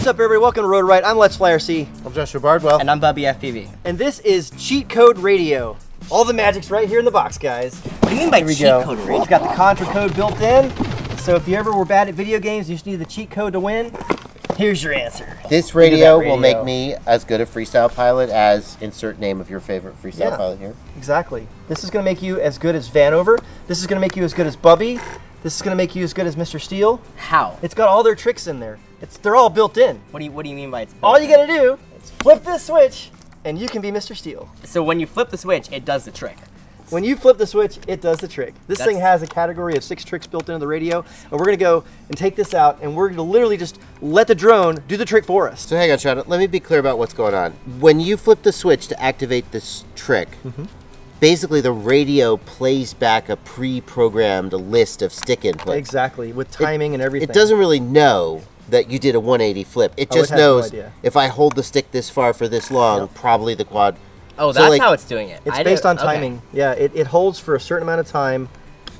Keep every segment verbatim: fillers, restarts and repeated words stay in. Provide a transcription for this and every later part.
What's up, everybody? Welcome to Rotor Riot. I'm Let's Fly R C. I'm Joshua Bardwell. And I'm Bubby F P V. And this is Cheat Code Radio. All the magic's right here in the box, guys. What do you mean by cheat code radio? It's got the Contra code built in, so if you ever were bad at video games, you just need the cheat code to win. Here's your answer. This radio, radio will make me as good a freestyle pilot as insert name of your favorite freestyle yeah, pilot here. Exactly. This is going to make you as good as Vanover. This is going to make you as good as Bubby. This is going to make you as good as Mister Steel. How? It's got all their tricks in there. It's they're all built in. What do you What do you mean by it's built all in? You got to do is flip this switch, and you can be Mister Steel. So when you flip the switch, it does the trick. When you flip the switch, it does the trick. This That's... thing has a category of six tricks built into the radio, and we're gonna go and take this out, and we're gonna literally just let the drone do the trick for us. So hang on, Sean, let me be clear about what's going on. When you flip the switch to activate this trick, mm-hmm. basically the radio plays back a pre-programmed list of stick inputs. Exactly, with timing it, and everything. It doesn't really know that you did a one eighty flip. It just oh, it knows no if I hold the stick this far for this long, yep. probably the quad. Oh, that's so, like, how it's doing it. It's I based on timing. Okay. Yeah, it, it holds for a certain amount of time,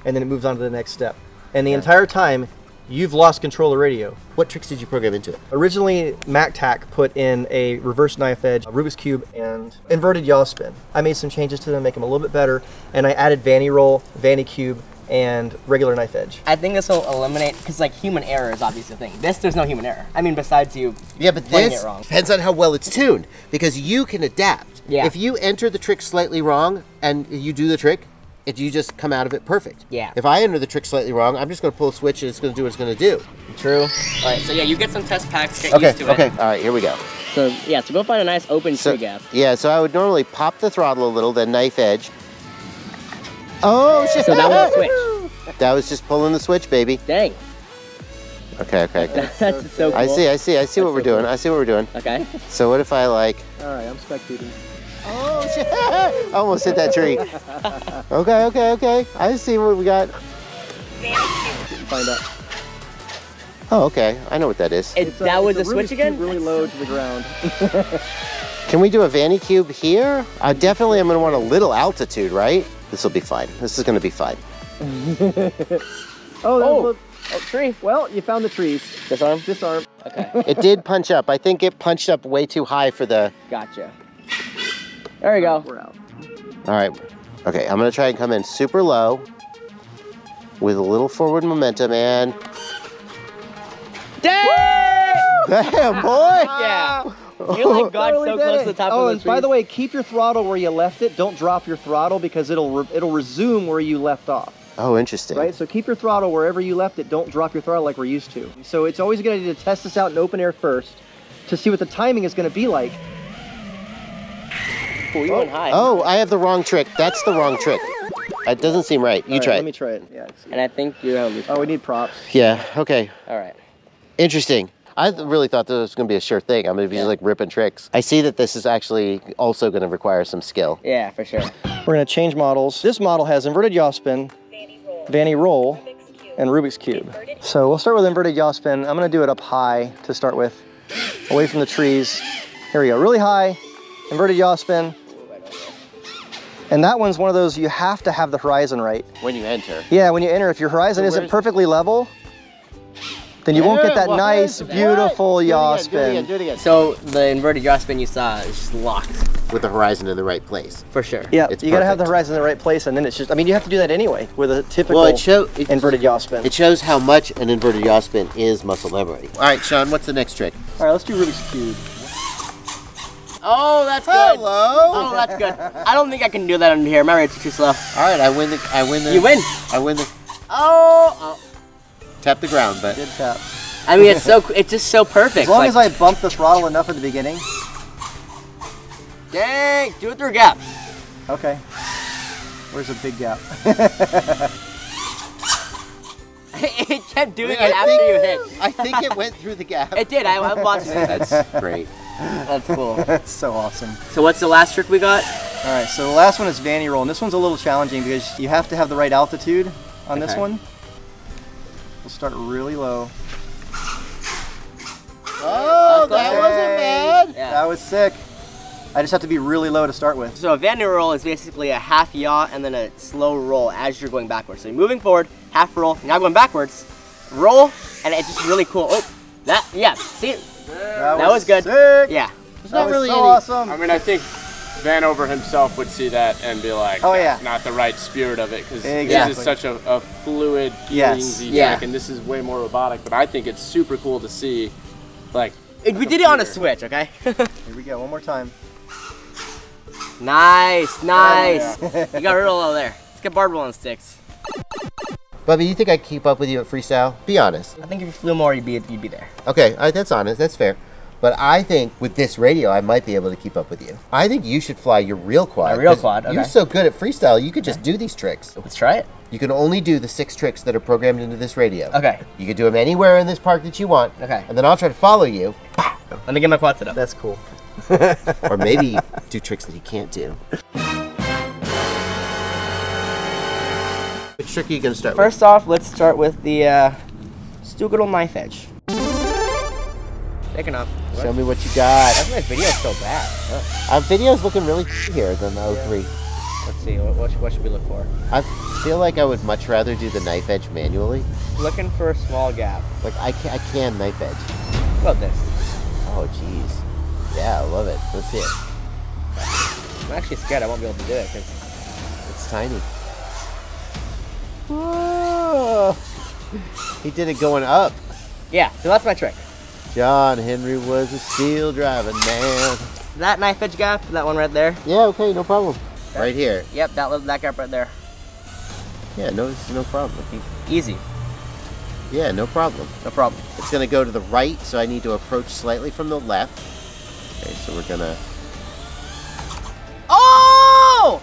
and then it moves on to the next step. And the yeah. entire time, you've lost control of the radio. What tricks did you program into it? Originally, MacTac put in a reverse knife edge, a Rubik's Cube, and inverted yaw spin. I made some changes to them, make them a little bit better, and I added Vanny Roll, Vanny Cube, and regular knife edge. I think this will eliminate, because like human error is obviously a thing. This, there's no human error. I mean, besides you yeah, but playing this it wrong. Depends on how well it's tuned, because you can adapt. Yeah. If you enter the trick slightly wrong and you do the trick, it, you just come out of it perfect. Yeah. If I enter the trick slightly wrong, I'm just gonna pull a switch and it's gonna do what it's gonna do. True. All right, so yeah, you get some test packs, get okay, used to okay. it. Okay, all right, here we go. So yeah, so go find a nice open so, tree gap. Yeah, so I would normally pop the throttle a little, then knife edge. Oh shit! So that was a switch. That was just pulling the switch, baby. Dang. Okay, okay. That's so cool. I see, I see, I see what we're doing. I see what we're doing. Okay. So what if I like? All right, I'm spectating. Oh shit! I almost hit that tree. Okay, okay, okay. I see what we got. Find out. Oh, okay. I know what that is. It's, that uh, was a switch again. Really low to the ground. Can we do a Vanny Cube here? I definitely am gonna want a little altitude, right? This will be fine. This is going to be fine. oh, oh. A, oh, tree. Well, you found the trees. Disarm? Disarm. Okay. It did punch up. I think it punched up way too high for the... Gotcha. There we go. Right, we're out. All right. Okay, I'm going to try and come in super low with a little forward momentum and... Damn! Damn, boy! Yeah. You like got totally so close to the top oh, of the Oh, and trees. By the way, keep your throttle where you left it. Don't drop your throttle because it'll re it'll resume where you left off. Oh, interesting. Right, so keep your throttle wherever you left it. Don't drop your throttle like we're used to. So it's always a good idea to test this out in open air first to see what the timing is going to be like. Cool, you oh. went high. Oh, I have the wrong trick. That's the wrong trick. That doesn't seem right. You right, try let it. Let me try it. Yeah. And I think you have me. Oh, we need props. Yeah. Okay. All right. Interesting. I th really thought this was going to be a sure thing. I'm going to be yeah. just like ripping tricks. I see that this is actually also going to require some skill. Yeah, for sure. We're going to change models. This model has inverted yaw spin, Vanny Roll, Vanny roll Rubik's and Rubik's Cube. Inverted. So we'll start with inverted yaw spin. I'm going to do it up high to start with, away from the trees. Here we go, really high, inverted yaw spin. And that one's one of those you have to have the horizon right. When you enter. Yeah, when you enter. If your horizon so isn't perfectly level, then you yeah, won't get that well, nice, beautiful right. yaw do again, spin. Do again, do again. So the inverted yaw spin you saw is just locked. With the horizon in the right place. For sure. Yeah, it's you perfect. Gotta have the horizon in the right place, and then it's just, I mean, you have to do that anyway with a typical well, it show, it, inverted yaw spin. It shows how much an inverted yaw spin is muscle memory. All right, Sean, what's the next trick? All right, let's do Rubik's Cube. Oh, that's Hello. good. Hello. Oh, that's good. I don't think I can do that under here. My rates are too slow. All right, I win the, I win the. You win. I win the. Oh. oh. Tap the ground, but good tap. I mean, it's so it's just so perfect. As long like, as I bump the throttle enough at the beginning. Dang! Do it through a gap. Okay. Where's a big gap? It kept doing I mean, it I after think, you hit. I think it went through the gap. It did. I, I watched it. That's great. That's cool. That's so awesome. So what's the last trick we got? All right. So the last one is Vanny Roll, and this one's a little challenging because you have to have the right altitude on okay. this one. Start really low. Oh, that wasn't bad. Yeah. That was sick. I just have to be really low to start with. So a Vanny Roll is basically a half yaw and then a slow roll as you're going backwards. So you're moving forward, half roll, now going backwards, roll, and it's just really cool. Oh, that, yeah, see, That, that was, was good. Sick. Yeah. It's not really so any... awesome. I mean, I think Vanover himself would see that and be like, oh, yeah, not the right spirit of it, because exactly. this is such a, a fluid, yes. yeah. track, and this is way more robotic, but I think it's super cool to see, like, it, we did it on a Switch, okay? Here we go, one more time. Nice, nice. Oh, yeah. You got real low there. Let's get Bardwell on sticks. Bubby, you think I keep up with you at freestyle? Be honest. I think if you flew more, you'd be, you'd be there. Okay, all right, that's honest, that's fair. But I think with this radio, I might be able to keep up with you. I think you should fly your real quad. A real quad, okay. You're so good at freestyle, you could okay. just do these tricks. Let's try it. You can only do the six tricks that are programmed into this radio. Okay. You can do them anywhere in this park that you want. Okay. And then I'll try to follow you. Let me get my quad set up. That's cool. Or maybe do tricks that he can't do. Which trick are you going to start with? First off, let's start with the uh, stupid little knife edge. Take it off. What? Show me what you got. That's my video's so bad. Oh. Our video's looking really here than the oh three. Yeah. Let's see, what, what should we look for? I feel like I would much rather do the knife edge manually. Looking for a small gap. Like, I can, I can knife edge. What about this? Oh, jeez. Yeah, I love it. Let's see it. I'm actually scared I won't be able to do it, because it's tiny. Whoa. He did it going up. Yeah, so that's my trick. John Henry was a steel driving man. That knife edge gap, that one right there. Yeah, okay, no problem. That, right here. Yep, that little that gap right there. Yeah, no, no problem. Easy. Yeah, no problem. No problem. It's gonna go to the right, so I need to approach slightly from the left. Okay, so we're gonna. Oh!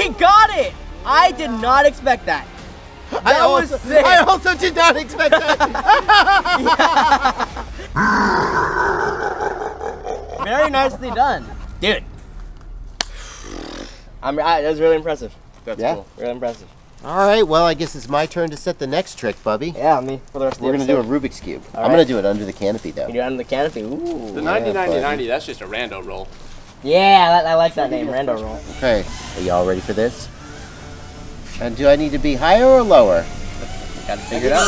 He got it! I did not expect that. That I also, was sick. I also did not expect that. Very nicely done. Dude. I'm, I, that was really impressive. That's yeah. cool. Really impressive. All right, well, I guess it's my turn to set the next trick, Bubby. Yeah, me. For the rest We're going to do a Rubik's Cube. All I'm right. going to do it under the canopy, though. You do it under the canopy? Ooh. The ninety ninety ninety, yeah, that's just a rando roll. Yeah, I, I like that name, rando roll. Okay. Are y'all ready for this? And do I need to be higher or lower? Gotta figure it out.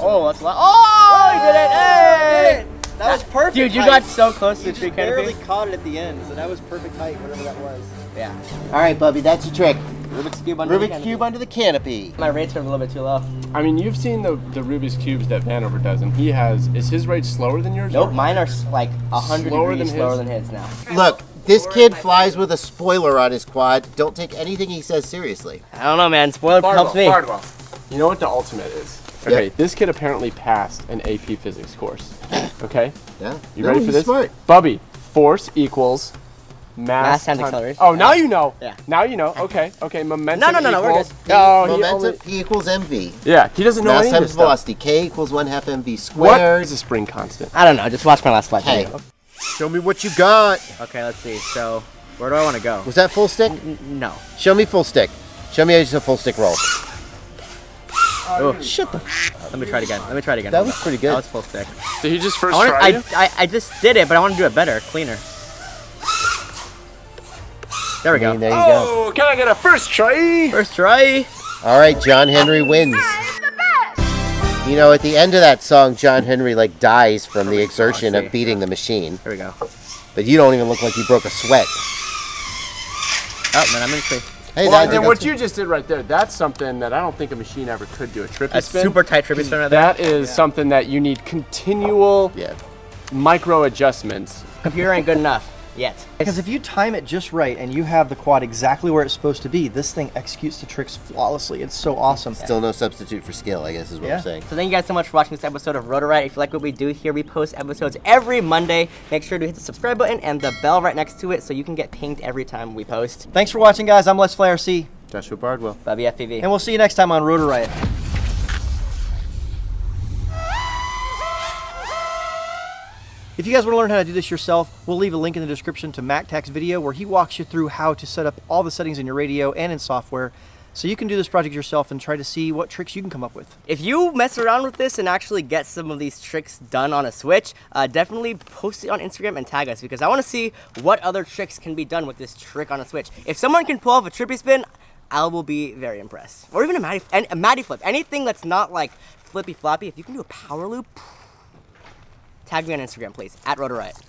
Oh, that's a lot. Oh, you did it! Hey! That, that was perfect. Dude, you height. got so close you to the tree canopy. You barely caught it at the end, so that was perfect height, whatever that was. Yeah. All right, Bubby, that's your trick. Rubik's Cube under Rubik's the canopy. Rubik's Cube under the canopy. My rate's are a little bit too low. I mean, you've seen the, the Rubik's Cubes that Vanover does, and he has... Is his rate slower than yours? Nope, or? Mine are like one hundred slower degrees than slower than his now. Look. This kid flies with a spoiler on his quad. Don't take anything he says seriously. I don't know, man. Spoiler Bardwell, helps me. Bardwell. You know what the ultimate is? Okay, yeah. This kid apparently passed an A P physics course. Okay? Yeah. You no, ready for this? Smart. Bubby, force equals mass, mass times acceleration. Oh, now you know. Yeah. Now you know. Okay. Okay. Momentum. No, no, no, no. We're good. No, momentum. He only... P equals M V. Yeah. He doesn't know mass any times of this velocity. Stuff. K equals one half M V squared. What is a spring constant? I don't know. Just watch my last flight. Hey. Video. Show me what you got. Okay, let's see. So, where do I want to go? Was that full stick? N no. Show me full stick. Show me how you do a full stick roll. Oh, shut the f. Let me try it again. Let me try it again. That was pretty good. That was full stick. Did he just first I wanna, try it? I, I, I just did it, but I want to do it better, cleaner. There we go. I mean, there you oh, go. Can I get a first try? First try. All right, John Henry wins. You know, at the end of that song, John Henry, like, dies from the exertion of beating the machine. Here we go. But you don't even look like you broke a sweat. Oh, man, I'm in a tree. Hey, well, then what you just did right there, that's something that I don't think a machine ever could do. A trippy spin. A super tight trippy spin right there. That is yeah. something that you need continual yeah. micro adjustments. Computer ain't good enough yet. Because if you time it just right and you have the quad exactly where it's supposed to be, this thing executes the tricks flawlessly. It's so awesome. Still no substitute for skill, I guess is what yeah. I'm saying. So thank you guys so much for watching this episode of Rotor Riot. If you like what we do here, we post episodes every Monday. Make sure to hit the subscribe button and the bell right next to it so you can get pinged every time we post. Thanks for watching, guys. I'm Let's Fly R C. Joshua Bardwell. Bubby F P V. And we'll see you next time on Rotor Riot. If you guys want to learn how to do this yourself, we'll leave a link in the description to MacTac's video where he walks you through how to set up all the settings in your radio and in software, so you can do this project yourself and try to see what tricks you can come up with. If you mess around with this and actually get some of these tricks done on a Switch, uh, definitely post it on Instagram and tag us, because I want to see what other tricks can be done with this trick on a Switch. If someone can pull off a trippy spin, I will be very impressed. Or even a Matty, a Matty flip, anything that's not like flippy floppy. If you can do a power loop, Tag me on Instagram, please, at Rotor Riot.